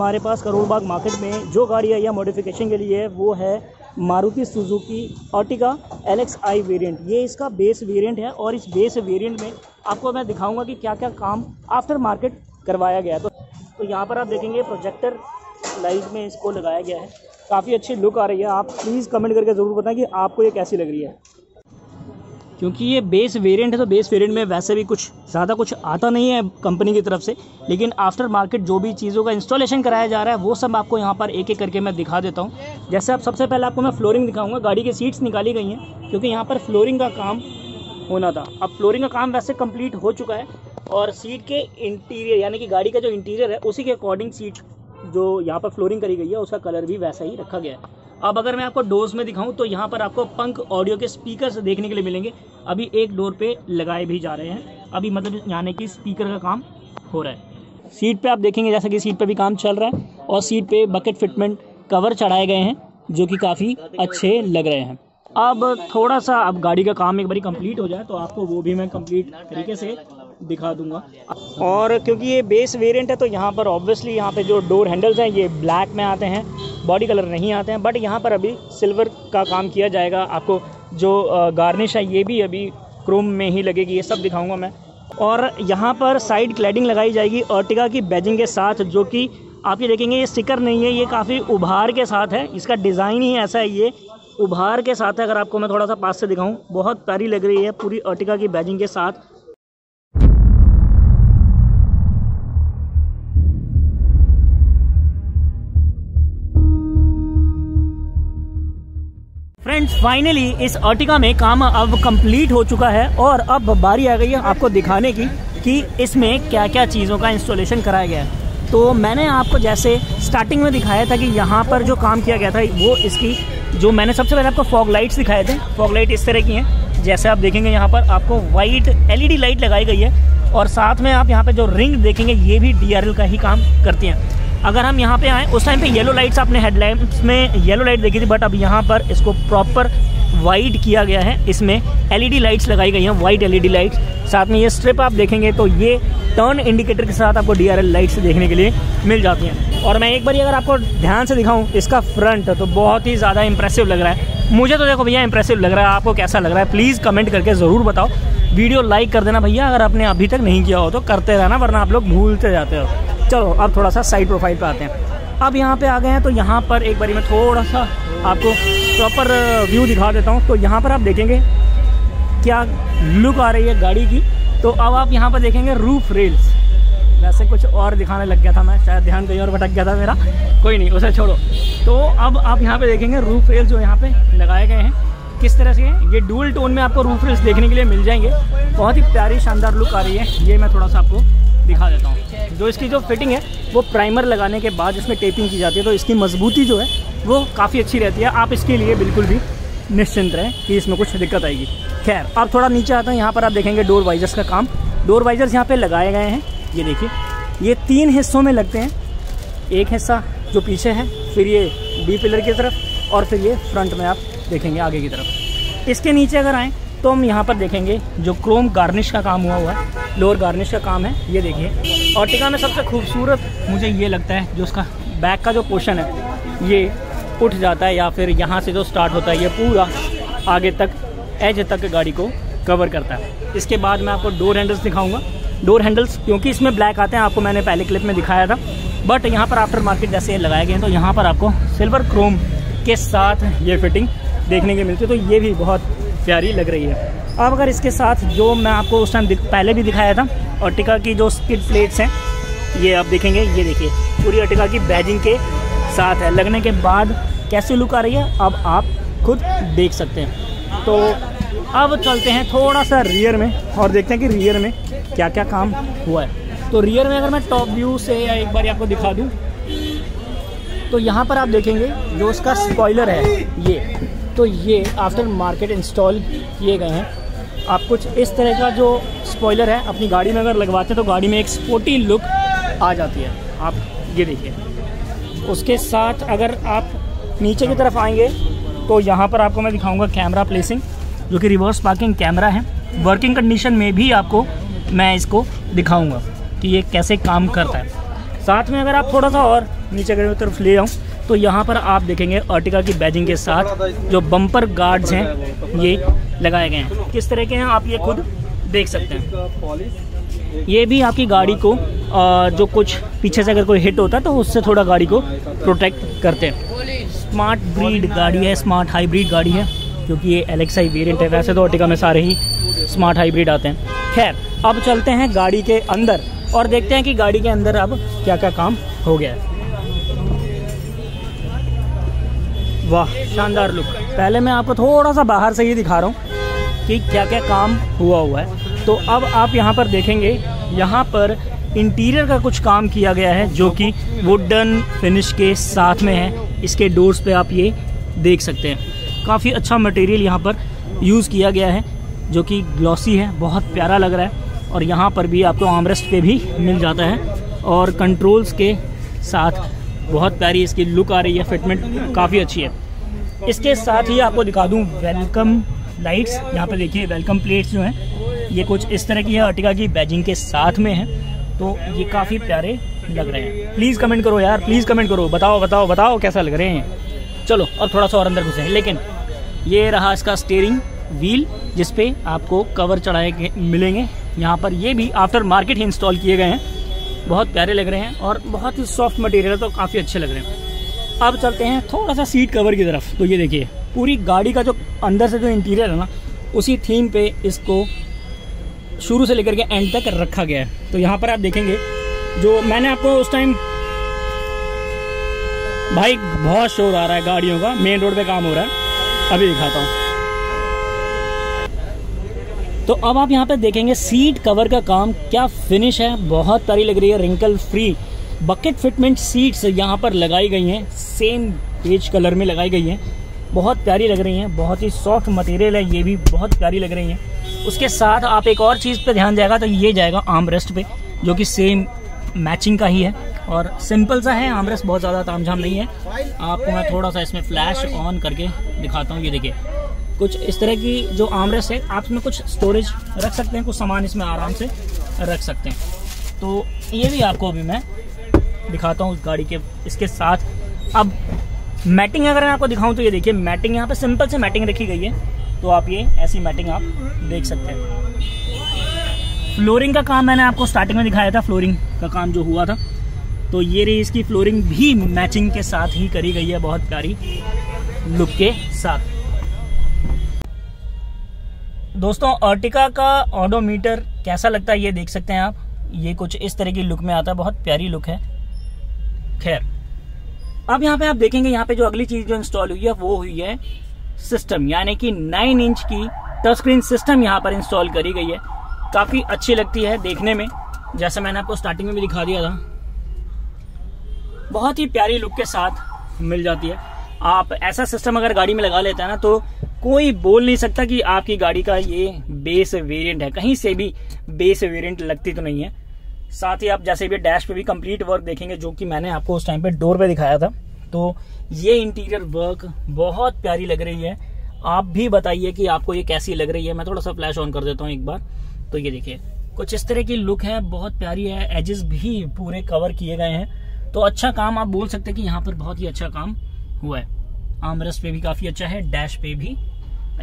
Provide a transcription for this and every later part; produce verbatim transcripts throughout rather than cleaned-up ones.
हमारे पास करोल बाग मार्केट में जो गाड़ी है या मॉडिफिकेशन के लिए है वो है Maruti Suzuki Ertiga L X I variant. ये इसका बेस वेरिएंट है और इस बेस वेरिएंट में आपको मैं दिखाऊंगा कि क्या क्या काम आफ्टर मार्केट करवाया गया है। तो, तो यहाँ पर आप देखेंगे प्रोजेक्टर लाइट में इसको लगाया गया है, काफ़ी अच्छी लुक आ रही है। आप प्लीज़ कमेंट करके ज़रूर बताएं कि आपको ये कैसी लग रही है, क्योंकि ये बेस वेरिएंट है तो बेस वेरिएंट में वैसे भी कुछ ज़्यादा कुछ आता नहीं है कंपनी की तरफ से, लेकिन आफ्टर मार्केट जो भी चीज़ों का इंस्टॉलेशन कराया जा रहा है वो सब आपको यहाँ पर एक एक करके मैं दिखा देता हूँ। जैसे आप सबसे पहले आपको मैं फ्लोरिंग दिखाऊंगा। गाड़ी की सीट्स निकाली गई हैं क्योंकि यहाँ पर फ्लोरिंग का काम होना था। अब फ्लोरिंग का काम वैसे कम्प्लीट हो चुका है और सीट के इंटीरियर यानी कि गाड़ी का जो इंटीरियर है उसी के अकॉर्डिंग सीट जो यहाँ पर फ्लोरिंग करी गई है उसका कलर भी वैसा ही रखा गया है। अब अगर मैं आपको डोर्स में दिखाऊं तो यहाँ पर आपको पंक ऑडियो के स्पीकर्स देखने के लिए मिलेंगे। अभी एक डोर पे लगाए भी जा रहे हैं, अभी मतलब यानी कि स्पीकर का काम हो रहा है। सीट पे आप देखेंगे जैसा कि सीट पे भी काम चल रहा है और सीट पे बकेट फिटमेंट कवर चढ़ाए गए हैं जो कि काफ़ी अच्छे लग रहे हैं। अब थोड़ा सा अब गाड़ी का काम एक बारी कंप्लीट हो जाए तो आपको वो भी मैं कंप्लीट तरीके से दिखा दूंगा। और क्योंकि ये बेस वेरिएंट है तो यहाँ पर ऑब्वियसली यहाँ पे जो डोर हैंडल्स हैं ये ब्लैक में आते हैं, बॉडी कलर नहीं आते हैं, बट यहाँ पर अभी सिल्वर का काम किया जाएगा। आपको जो गार्निश है ये भी अभी क्रोम में ही लगेगी, ये सब दिखाऊंगा मैं। और यहाँ पर साइड क्लैडिंग लगाई जाएगी अर्टिगा की बैजिंग के साथ, जो कि आप ये देखेंगे ये स्टिकर नहीं है, ये काफ़ी उभार के साथ है, इसका डिज़ाइन ही ऐसा है, ये उभार के साथ है। अगर आपको मैं थोड़ा सा पास से दिखाऊँ, बहुत प्यारी लग रही है पूरी अर्टिगा की बैजिंग के साथ। फ्रेंड्स फाइनली इस अर्टिगा में काम अब कंप्लीट हो चुका है और अब बारी आ गई है आपको दिखाने की कि इसमें क्या क्या चीज़ों का इंस्टॉलेशन कराया गया है। तो मैंने आपको जैसे स्टार्टिंग में दिखाया था कि यहाँ पर जो काम किया गया था वो इसकी जो मैंने सबसे पहले आपको फॉग लाइट्स दिखाए थे, फॉग लाइट इस तरह की हैं। जैसे आप देखेंगे यहाँ पर आपको white L E D light लगाई गई है और साथ में आप यहाँ पर जो रिंग देखेंगे ये भी डी आर एल का ही काम करती हैं। अगर हम यहाँ पे आएँ उस टाइम पे येलो लाइट्स आपने हेडलैम्प्स में येलो लाइट देखी थी, बट अब यहाँ पर इसको प्रॉपर वाइट किया गया है। इसमें एलईडी लाइट्स लगाई गई हैं, वाइट एलईडी लाइट्स। साथ में ये स्ट्रिप आप देखेंगे तो ये टर्न इंडिकेटर के साथ आपको डी आर एल लाइट्स देखने के लिए मिल जाती हैं। और मैं एक बार अगर आपको ध्यान से दिखाऊँ इसका फ्रंट तो बहुत ही ज़्यादा इंप्रेसिव लग रहा है मुझे। तो देखो भैया इंप्रेसिव लग रहा है, आपको कैसा लग रहा है प्लीज़ कमेंट करके ज़रूर बताओ। वीडियो लाइक कर देना भैया अगर आपने अभी तक नहीं किया हो तो, करते रहना वरना आप लोग भूलते जाते हो। चलो अब थोड़ा सा साइड प्रोफाइल पे आते हैं। अब यहाँ पे आ गए हैं तो यहाँ पर एक बारी मैं थोड़ा सा आपको प्रॉपर व्यू दिखा देता हूँ। तो यहाँ पर आप देखेंगे क्या लुक आ रही है गाड़ी की। तो अब आप यहाँ पर देखेंगे रूफ रेल्स, वैसे कुछ और दिखाने लग गया था मैं, शायद ध्यान कहीं और भटक गया था मेरा, कोई नहीं उसे छोड़ो। तो अब आप यहाँ पर देखेंगे रूफ रेल्स जो यहाँ पर लगाए गए हैं किस तरह से है? ये डुअल टोन में आपको रूफ रेल्स देखने के लिए मिल जाएंगे। बहुत ही प्यारी शानदार लुक आ रही है, ये मैं थोड़ा सा आपको दिखा देता हूँ। जो इसकी जो फिटिंग है वो प्राइमर लगाने के बाद इसमें टेपिंग की जाती है तो इसकी मजबूती जो है वो काफ़ी अच्छी रहती है। आप इसके लिए बिल्कुल भी निश्चिंत रहें कि इसमें कुछ दिक्कत आएगी। खैर अब थोड़ा नीचे आता है, यहाँ पर आप देखेंगे डोर वाइजर्स का काम। डोर वाइजर्स यहाँ पे लगाए गए हैं, ये देखिए ये तीन हिस्सों में लगते हैं। एक हिस्सा जो पीछे है, फिर ये बी पिलर की तरफ और फिर ये फ्रंट में आप देखेंगे आगे की तरफ। इसके नीचे अगर आएँ तो हम यहाँ पर देखेंगे जो क्रोम गार्निश का काम हुआ हुआ है, लोअर गार्निश का काम है। ये देखिए अर्टिगा में सबसे खूबसूरत मुझे ये लगता है जो उसका बैक का जो पोर्शन है ये उठ जाता है या फिर यहाँ से जो स्टार्ट होता है ये पूरा आगे तक एज तक गाड़ी को कवर करता है। इसके बाद मैं आपको डोर हैंडल्स दिखाऊंगा। डोर हैंडल्स क्योंकि इसमें ब्लैक आते हैं, आपको मैंने पहले क्लिप में दिखाया था, बट यहाँ पर आफ्टर मार्केट जैसे लगाए गए हैं तो यहाँ पर आपको सिल्वर क्रोम के साथ ये फिटिंग देखने के मिलती है तो ये भी बहुत प्यारी लग रही है। अब अगर इसके साथ जो मैं आपको उस टाइम पहले भी दिखाया था अर्टिगा की जो स्किड प्लेट्स हैं ये आप देखेंगे, ये देखिए पूरी अर्टिगा की बैजिंग के साथ है। लगने के बाद कैसी लुक आ रही है अब आप खुद देख सकते हैं। तो अब चलते हैं थोड़ा सा रियर में और देखते हैं कि रियर में क्या क्या काम हुआ है। तो रियर में अगर मैं टॉप व्यू से या एक बार आपको दिखा दूँ तो यहाँ पर आप देखेंगे जो उसका स्पॉइलर है ये, तो ये आफ्टर मार्केट इंस्टॉल किए गए हैं। आप कुछ इस तरह का जो स्पॉइलर है अपनी गाड़ी में अगर लगवाते हैं तो गाड़ी में एक स्पोर्टी लुक आ जाती है। आप ये देखिए उसके साथ अगर आप नीचे की तरफ आएंगे तो यहाँ पर आपको मैं दिखाऊंगा कैमरा प्लेसिंग जो कि रिवर्स पार्किंग कैमरा है। वर्किंग कंडीशन में भी आपको मैं इसको दिखाऊँगा कि ये कैसे काम करता है। साथ में अगर आप थोड़ा सा और नीचे की तरफ ले जाऊँ तो यहाँ पर आप देखेंगे अर्टिगा की बैजिंग के साथ जो बम्पर गार्ड्स हैं ये लगाए गए हैं। किस तरह के हैं आप ये खुद देख सकते हैं। ये भी आपकी गाड़ी को जो कुछ पीछे से अगर कोई हिट होता है तो उससे थोड़ा गाड़ी को प्रोटेक्ट करते हैं। स्मार्ट ब्रीड गाड़ी है, स्मार्ट हाईब्रिड गाड़ी है, क्योंकि ये एलेक्साई वेरिएंट है। वैसे तो अर्टिगा में सारे ही स्मार्ट हाईब्रिड आते हैं। खैर, अब चलते हैं गाड़ी के अंदर और देखते हैं कि गाड़ी के अंदर अब क्या क्या काम हो गया है। वाह, शानदार लुक। पहले मैं आपको थोड़ा सा बाहर से ही दिखा रहा हूँ कि क्या क्या काम हुआ हुआ है। तो अब आप यहाँ पर देखेंगे, यहाँ पर इंटीरियर का कुछ काम किया गया है जो कि वुडन फिनिश के साथ में है। इसके डोर्स पे आप ये देख सकते हैं। काफ़ी अच्छा मटेरियल यहाँ पर यूज़ किया गया है जो कि ग्लॉसी है, बहुत प्यारा लग रहा है। और यहाँ पर भी आपको आर्मरेस्ट पे भी मिल जाता है और कंट्रोल्स के साथ बहुत प्यारी इसकी लुक आ रही है, फिटमेंट काफ़ी अच्छी है। इसके साथ ही आपको दिखा दूं वेलकम लाइट्स। यहाँ पर देखिए वेलकम प्लेट्स जो हैं ये कुछ इस तरह की है, अर्टिगा की बैजिंग के साथ में है। तो ये काफ़ी प्यारे लग रहे हैं। प्लीज़ कमेंट करो यार, प्लीज़ कमेंट करो, बताओ बताओ बताओ कैसा लग रहे हैं। चलो अब थोड़ा सा और अंदर घुसे। लेकिन ये रहा इसका स्टीयरिंग व्हील जिसपे आपको कवर चढ़ाए मिलेंगे। यहाँ पर ये भी आफ्टर मार्केट ही इंस्टॉल किए गए हैं, बहुत प्यारे लग रहे हैं और बहुत ही सॉफ्ट मटेरियल तो काफ़ी अच्छे लग रहे हैं। अब चलते हैं थोड़ा सा सीट कवर की तरफ। तो ये देखिए पूरी गाड़ी का जो अंदर से जो इंटीरियर है ना, उसी थीम पे इसको शुरू से लेकर के एंड तक रखा गया है। तो यहाँ पर आप देखेंगे जो मैंने आपको उस टाइम, भाई बहुत शोर आ रहा है गाड़ियों का, मेन रोड पर काम हो रहा है, अभी दिखाता हूँ। तो अब आप यहाँ पे देखेंगे सीट कवर का काम, क्या फिनिश है, बहुत प्यारी लग रही है। Wrinkle free bucket fitment seats यहाँ पर लगाई गई हैं, सेम बेज कलर में लगाई गई हैं, बहुत प्यारी लग रही हैं, बहुत ही सॉफ्ट मटेरियल है, ये भी बहुत प्यारी लग रही हैं। उसके साथ आप एक और चीज़ पे ध्यान जाएगा तो ये जाएगा आर्मरेस्ट पे, जो कि सेम मैचिंग का ही है और सिंपल सा है। आर्मरेस्ट बहुत ज़्यादा तामझाम नहीं है। आपको मैं थोड़ा सा इसमें फ्लैश ऑन करके दिखाता हूँ। ये देखिए कुछ इस तरह की जो आर्मरेस्ट है, आप इसमें कुछ स्टोरेज रख सकते हैं, कुछ सामान इसमें आराम से रख सकते हैं। तो ये भी आपको अभी मैं दिखाता हूँ गाड़ी के। इसके साथ अब मैटिंग अगर मैं आपको दिखाऊं तो ये देखिए मैटिंग यहाँ पे सिंपल से मैटिंग रखी गई है। तो आप ये ऐसी मैटिंग आप देख सकते हैं। फ्लोरिंग का काम मैंने आपको स्टार्टिंग में दिखाया था, फ्लोरिंग का काम जो हुआ था, तो ये रही इसकी फ्लोरिंग भी मैचिंग के साथ ही करी गई है, बहुत प्यारी लुक के साथ। दोस्तों अर्टिगा का ऑडोमीटर कैसा लगता है ये देख सकते हैं आप। ये कुछ इस तरह की लुक में आता है, बहुत प्यारी लुक है। खैर, अब यहाँ पे आप देखेंगे, यहाँ पे जो अगली चीज़ जो इंस्टॉल हुई है वो हुई है सिस्टम, यानी कि नाइन इंच की टच स्क्रीन सिस्टम यहाँ पर इंस्टॉल करी गई है। काफ़ी अच्छी लगती है देखने में, जैसा मैंने आपको स्टार्टिंग में भी दिखा दिया था, बहुत ही प्यारी लुक के साथ मिल जाती है। आप ऐसा सिस्टम अगर गाड़ी में लगा लेते हैं ना तो कोई बोल नहीं सकता कि आपकी गाड़ी का ये बेस वेरिएंट है, कहीं से भी बेस वेरिएंट लगती तो नहीं है। साथ ही आप जैसे भी डैश पे भी कंप्लीट वर्क देखेंगे, जो कि मैंने आपको उस टाइम पे डोर पे दिखाया था, तो ये इंटीरियर वर्क बहुत प्यारी लग रही है। आप भी बताइए कि आपको ये कैसी लग रही है। मैं थोड़ा सा फ्लैश ऑन कर देता हूँ एक बार। तो ये देखिए कुछ इस तरह की लुक है, बहुत प्यारी है। एजेस भी पूरे कवर किए गए हैं, तो अच्छा काम आप बोल सकते हैं कि यहाँ पर बहुत ही अच्छा काम हुआ है। आर्मरेस्ट पे भी काफी अच्छा है, डैश पे भी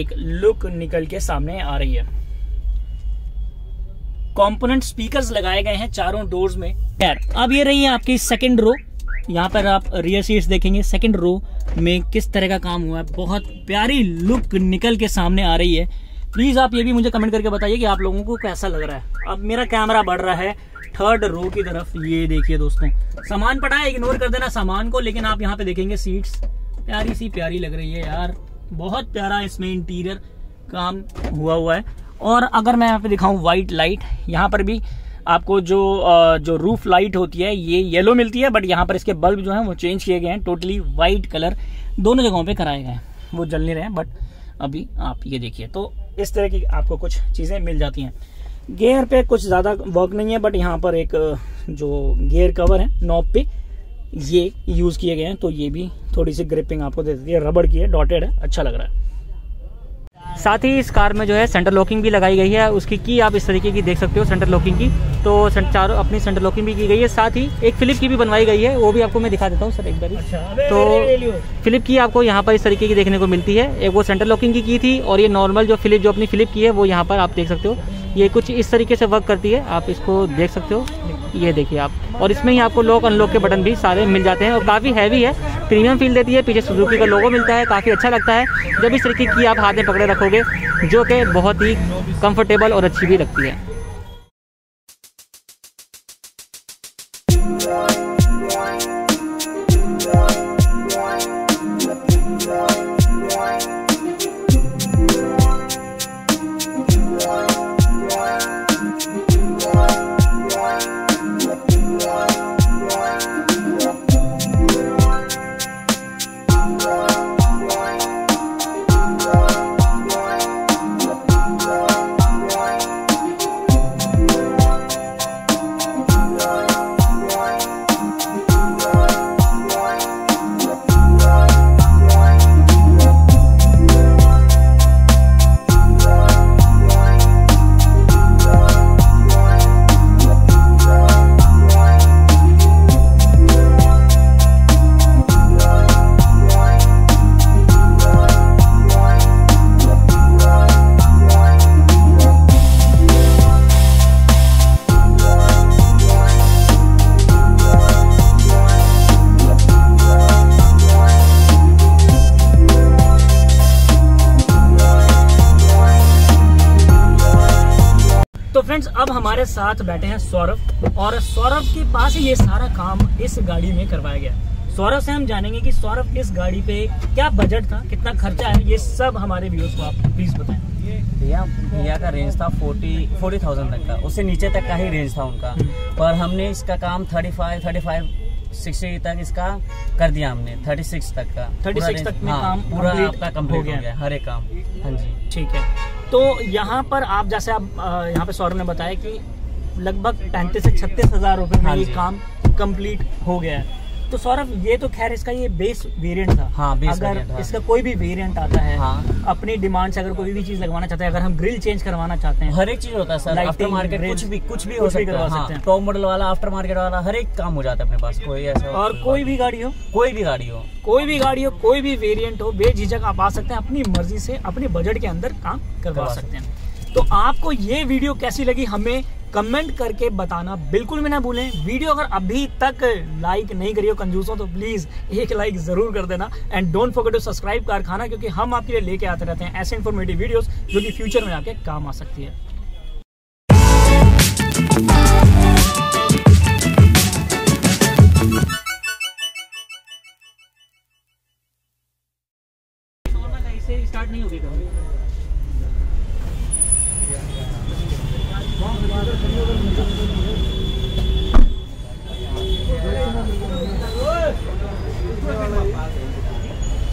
एक लुक निकल के सामने आ रही है। कंपोनेंट स्पीकर्स लगाए गए हैं चारों डोर्स में। खैर, अब ये रही है आपकी सेकंड रो। यहाँ पर आप रियर सीट्स देखेंगे, सेकंड रो में किस तरह का काम हुआ है, बहुत प्यारी लुक निकल के सामने आ रही है। प्लीज आप ये भी मुझे कमेंट करके बताइए कि आप लोगों को कैसा लग रहा है। अब मेरा कैमरा बढ़ रहा है थर्ड रो की तरफ। ये देखिए दोस्तों, सामान पड़ा है, इग्नोर कर देना सामान को। लेकिन आप यहाँ पे देखेंगे सीट्स प्यारी सी प्यारी लग रही है यार, बहुत प्यारा इसमें इंटीरियर काम हुआ हुआ है। और अगर मैं यहाँ पे दिखाऊं वाइट लाइट, यहाँ पर भी आपको जो जो रूफ लाइट होती है ये येलो मिलती है, बट यहाँ पर इसके बल्ब जो हैं वो चेंज किए गए हैं, टोटली वाइट कलर दोनों जगहों पे कराए गए हैं। वो जल नहीं रहे हैं बट अभी आप ये देखिए। तो इस तरह की आपको कुछ चीज़ें मिल जाती हैं। गियर पे कुछ ज़्यादा वर्क नहीं है, बट यहाँ पर एक जो गियर कवर है नॉब पे ये यूज़ किए गए हैं, तो ये भी थोड़ी सी ग्रिपिंग आपको दे देती है। रबड़ की है, डॉटेड है, अच्छा लग रहा है। साथ ही इस कार में जो है सेंटर लॉकिंग भी लगाई गई है, उसकी की आप इस तरीके की देख सकते हो, सेंटर लॉकिंग की तो चारों अपनी सेंटर लॉकिंग भी की गई है, साथ ही एक फ्लिप की भी बनवाई गई है, वो भी आपको मैं दिखा देता हूँ सर एक बार। अच्छा, तो फ्लिप की आपको यहाँ पर इस तरीके की देखने को मिलती है, एक वो सेंटर लॉकिंग की की थी और ये नॉर्मल जो फ्लिप जो अपनी फ्लिप की है वो यहाँ पर आप देख सकते हो, ये कुछ इस तरीके से वर्क करती है, आप इसको देख सकते हो, ये देखिए आप। और इसमें ही आपको लॉक अनलॉक के बटन भी सारे मिल जाते हैं और काफ़ी हैवी है, प्रीमियम फील देती है, पीछे सुजुकी का लोगो मिलता है, काफ़ी अच्छा लगता है जब इस तरीके की आप हाथ में पकड़े रखोगे, जो कि बहुत ही कंफर्टेबल और अच्छी भी लगती है। फ्रेंड्स अब हमारे साथ बैठे हैं सौरभ, और सौरभ के पास ये सारा काम इस गाड़ी में करवाया गया है। सौरभ से हम जानेंगे कि सौरभ इस गाड़ी पे क्या बजट था, कितना खर्चा है, ये सब हमारे व्यूअर्स को आप प्लीज बताएं। भैया भैया का रेंज था फोर्टी फोर्टी थाउजेंड तक का, उससे नीचे तक का ही रेंज था उनका, पर हमने इसका काम thirty five thirty five sixty तक इसका कर दिया, हमने थर्टी सिक्स तक का थर्टी सिक्स तक में काम पूरा आपका कंप्लीट हो गया हर एक काम। हाँ जी ठीक है, तो यहाँ पर आप जैसे आप यहाँ पे सौरभ ने बताया कि लगभग पैंतीस से छत्तीस हजार रुपये में ये काम कंप्लीट हो गया है। तो सौरभ ये तो खैर इसका ये बेस वेरिएंट था। हाँ, बेस अगर वेरिएंट था। इसका कोई भी वेरिएंट आता है, हाँ, अपनी डिमांड से अगर कोई भी चीज लगवाना चाहते हैं, अगर हम ग्रिल चेंज करवाना चाहते हैं, हर एक चीज होता है सर, आफ्टर मार्केट कुछ भी कुछ भी हो सकता है, टॉप मॉडल वाला, आफ्टर मार्केट वाला, हर एक काम हो जाता है अपने पास, कोई ऐसा। और कोई भी गाड़ी हो कोई भी गाड़ी हो कोई भी गाड़ी हो कोई भी वेरिएंट हो, बेझिझक आप आ सकते हैं, अपनी मर्जी से अपने बजट के अंदर काम करवा सकते हैं। तो आपको ये वीडियो कैसी लगी हमें कमेंट करके बताना बिल्कुल भी ना भूलें। वीडियो अगर अभी तक लाइक नहीं करी हो कंजूस हो तो प्लीज़ एक लाइक ज़रूर कर देना, and don't forget to subscribe Karkhana, क्योंकि हम आपके लिए लेके आते रहते हैं ऐसे इन्फॉर्मेटिव वीडियोस जो कि फ्यूचर में आपके काम आ सकती है। स्टार्ट नहीं होगी कभी।